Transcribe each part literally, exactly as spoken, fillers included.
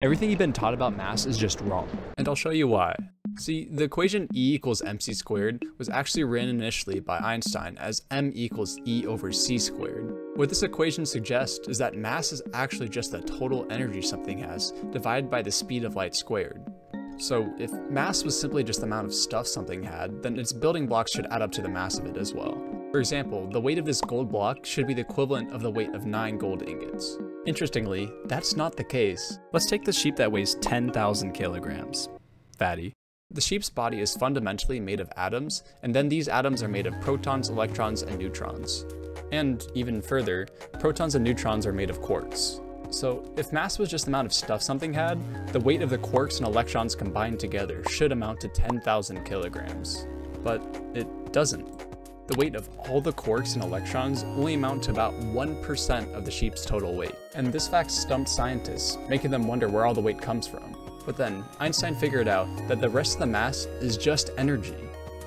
Everything you've been taught about mass is just wrong. And I'll show you why. See, the equation E equals mc squared was actually written initially by Einstein as m equals E over c squared. What this equation suggests is that mass is actually just the total energy something has divided by the speed of light squared. So if mass was simply just the amount of stuff something had, then its building blocks should add up to the mass of it as well. For example, the weight of this gold block should be the equivalent of the weight of nine gold ingots. Interestingly, that's not the case. Let's take the sheep that weighs ten thousand kilograms. Fatty. The sheep's body is fundamentally made of atoms, and then these atoms are made of protons, electrons, and neutrons. And even further, protons and neutrons are made of quarks. So if mass was just the amount of stuff something had, the weight of the quarks and electrons combined together should amount to ten thousand kilograms. But it doesn't. The weight of all the quarks and electrons only amount to about one percent of the sheep's total weight. And this fact stumped scientists, making them wonder where all the weight comes from. But then, Einstein figured out that the rest of the mass is just energy.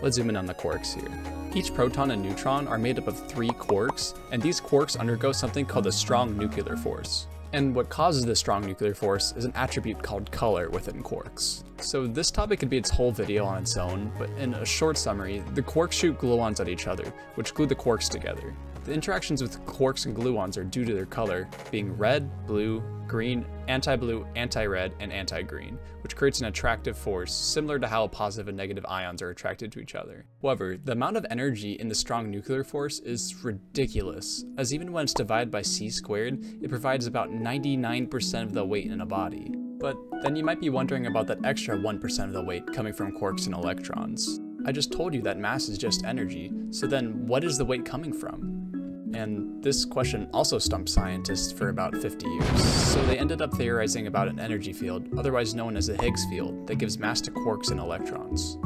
Let's zoom in on the quarks here. Each proton and neutron are made up of three quarks, and these quarks undergo something called a strong nuclear force. And what causes this strong nuclear force is an attribute called color within quarks. So this topic could be its whole video on its own, but in a short summary, the quarks shoot gluons at each other, which glue the quarks together. The interactions with quarks and gluons are due to their color, being red, blue, green, anti-blue, anti-red, and anti-green, which creates an attractive force similar to how positive and negative ions are attracted to each other. However, the amount of energy in the strong nuclear force is ridiculous, as even when it's divided by c squared, it provides about ninety-nine percent of the weight in a body. But then you might be wondering about that extra one percent of the weight coming from quarks and electrons. I just told you that mass is just energy, so then what is the weight coming from? And this question also stumped scientists for about fifty years, so they ended up theorizing about an energy field, otherwise known as the Higgs field, that gives mass to quarks and electrons.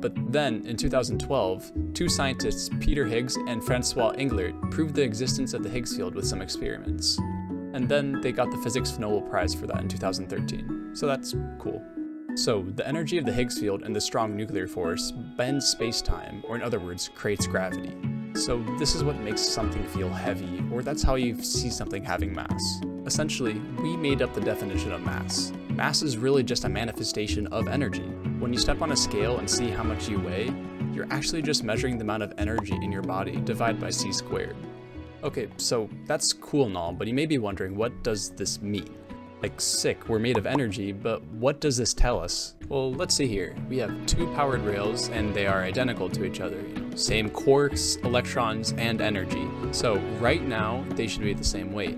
But then, in two thousand twelve, two scientists, Peter Higgs and François Englert, proved the existence of the Higgs field with some experiments. And then they got the Physics Nobel Prize for that in two thousand thirteen, so that's cool. So, the energy of the Higgs field and the strong nuclear force bends space-time, or in other words, creates gravity. So this is what makes something feel heavy, or that's how you see something having mass. Essentially, we made up the definition of mass. Mass is really just a manifestation of energy. When you step on a scale and see how much you weigh, you're actually just measuring the amount of energy in your body divided by c squared. Okay, so that's cool and all, but you may be wondering, what does this mean? Like, sick, we're made of energy, but what does this tell us? Well, let's see here. We have two powered rails, and they are identical to each other. You know, same quarks, electrons, and energy. So right now, they should be the same weight.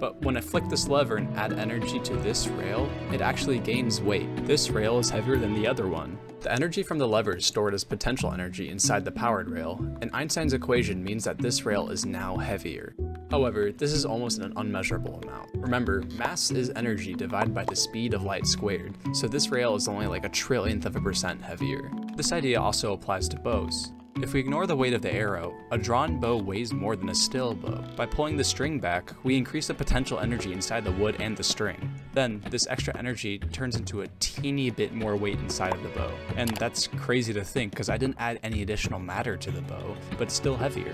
But when I flick this lever and add energy to this rail, it actually gains weight. This rail is heavier than the other one. The energy from the lever is stored as potential energy inside the powered rail, and Einstein's equation means that this rail is now heavier. However, this is almost an unmeasurable amount. Remember, mass is energy divided by the speed of light squared, so this rail is only like a trillionth of a percent heavier. This idea also applies to bows. If we ignore the weight of the arrow, a drawn bow weighs more than a still bow. By pulling the string back, we increase the potential energy inside the wood and the string. Then, this extra energy turns into a teeny bit more weight inside of the bow. And that's crazy to think, because I didn't add any additional matter to the bow, but it's still heavier.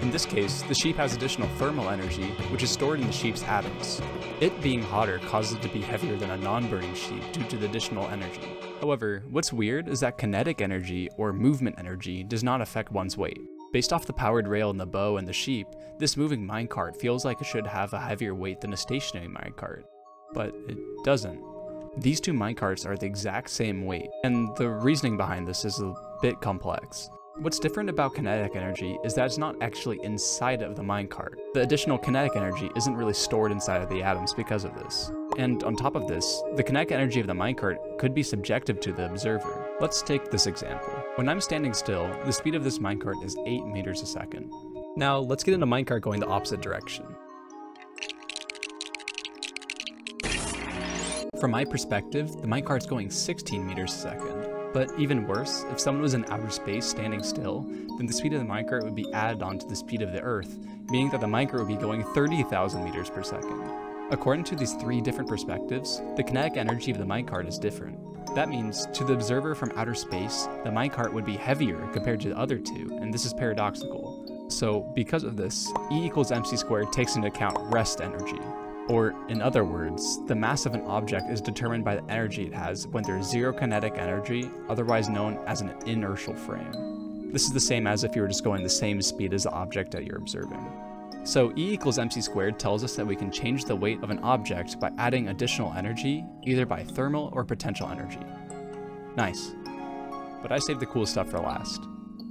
In this case, the sheep has additional thermal energy, which is stored in the sheep's atoms. It being hotter causes it to be heavier than a non-burning sheep due to the additional energy. However, what's weird is that kinetic energy, or movement energy, does not affect one's weight. Based off the powered rail and the bow and the sheep, this moving minecart feels like it should have a heavier weight than a stationary minecart, but it doesn't. These two minecarts are the exact same weight, and the reasoning behind this is a bit complex. What's different about kinetic energy is that it's not actually inside of the minecart. The additional kinetic energy isn't really stored inside of the atoms because of this. And on top of this, the kinetic energy of the minecart could be subjective to the observer. Let's take this example. When I'm standing still, the speed of this minecart is eight meters a second. Now, let's get in a minecart going the opposite direction. From my perspective, the minecart's going sixteen meters a second. But even worse, if someone was in outer space standing still, then the speed of the minecart would be added onto the speed of the Earth, meaning that the minecart would be going thirty thousand meters per second. According to these three different perspectives, the kinetic energy of the minecart is different. That means, to the observer from outer space, the minecart would be heavier compared to the other two, and this is paradoxical. So, because of this, E equals mc squared takes into account rest energy. Or, in other words, the mass of an object is determined by the energy it has when there's zero kinetic energy, otherwise known as an inertial frame. This is the same as if you were just going the same speed as the object that you're observing. So E equals M C squared tells us that we can change the weight of an object by adding additional energy, either by thermal or potential energy. Nice. But I saved the cool stuff for last.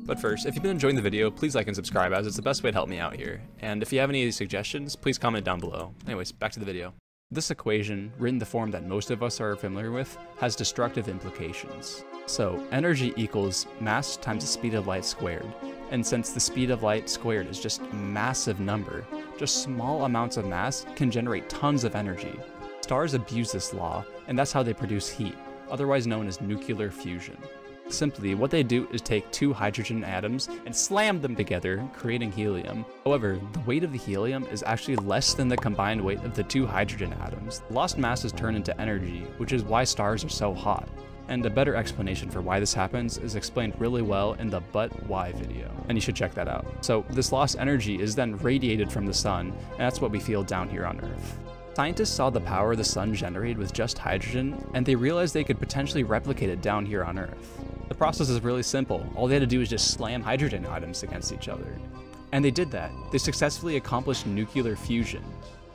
But first, if you've been enjoying the video, please like and subscribe, as it's the best way to help me out here. And if you have any suggestions, please comment down below. Anyways, back to the video. This equation, written in the form that most of us are familiar with, has destructive implications. So energy equals mass times the speed of light squared. And since the speed of light squared is just a massive number, just small amounts of mass can generate tons of energy. Stars abuse this law, and that's how they produce heat, otherwise known as nuclear fusion. Simply, what they do is take two hydrogen atoms and slam them together, creating helium. However, the weight of the helium is actually less than the combined weight of the two hydrogen atoms. Lost mass is turned into energy, which is why stars are so hot. And a better explanation for why this happens is explained really well in the But Why video, and you should check that out. So this lost energy is then radiated from the sun, and that's what we feel down here on Earth. Scientists saw the power the sun generated with just hydrogen, and they realized they could potentially replicate it down here on Earth. The process is really simple. All they had to do was just slam hydrogen atoms against each other. And they did that. They successfully accomplished nuclear fusion.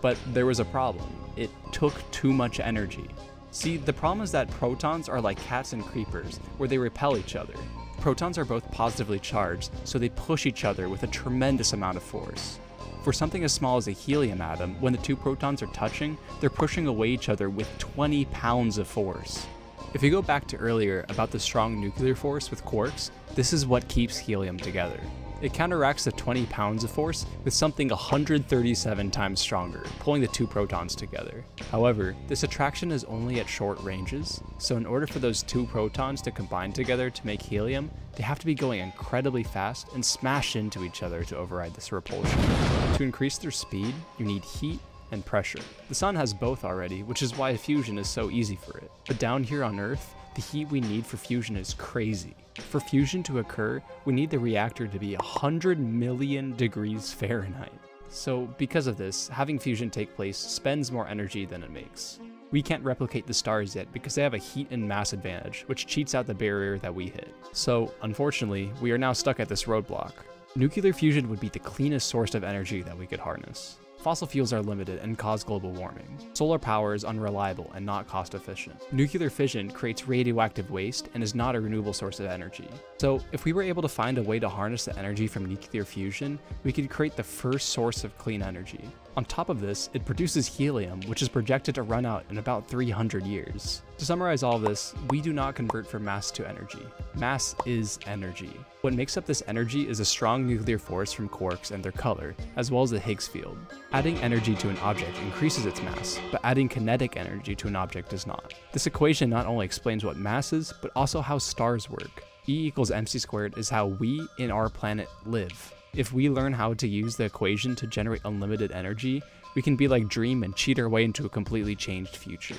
But there was a problem. It took too much energy. See, the problem is that protons are like cats and creepers, where they repel each other. Protons are both positively charged, so they push each other with a tremendous amount of force. For something as small as a helium atom, when the two protons are touching, they're pushing away each other with twenty pounds of force. If you go back to earlier about the strong nuclear force with quarks, this is what keeps helium together. It counteracts the twenty pounds of force with something one hundred thirty-seven times stronger, pulling the two protons together. However, this attraction is only at short ranges, so in order for those two protons to combine together to make helium, they have to be going incredibly fast and smash into each other to override this repulsion. To increase their speed, you need heat and pressure. The sun has both already, which is why fusion is so easy for it. But down here on Earth, the heat we need for fusion is crazy. For fusion to occur, we need the reactor to be one hundred million degrees Fahrenheit. So because of this, having fusion take place spends more energy than it makes. We can't replicate the stars yet because they have a heat and mass advantage, which cheats out the barrier that we hit. So unfortunately, we are now stuck at this roadblock. Nuclear fusion would be the cleanest source of energy that we could harness. Fossil fuels are limited and cause global warming. Solar power is unreliable and not cost efficient. Nuclear fission creates radioactive waste and is not a renewable source of energy. So if we were able to find a way to harness the energy from nuclear fusion, we could create the first source of clean energy. On top of this, it produces helium, which is projected to run out in about three hundred years. To summarize all this, we do not convert from mass to energy. Mass is energy. What makes up this energy is a strong nuclear force from quarks and their color, as well as the Higgs field. Adding energy to an object increases its mass, but adding kinetic energy to an object does not. This equation not only explains what mass is, but also how stars work. E equals M C squared is how we, in our planet, live. If we learn how to use the equation to generate unlimited energy, we can be like Dream and cheat our way into a completely changed future.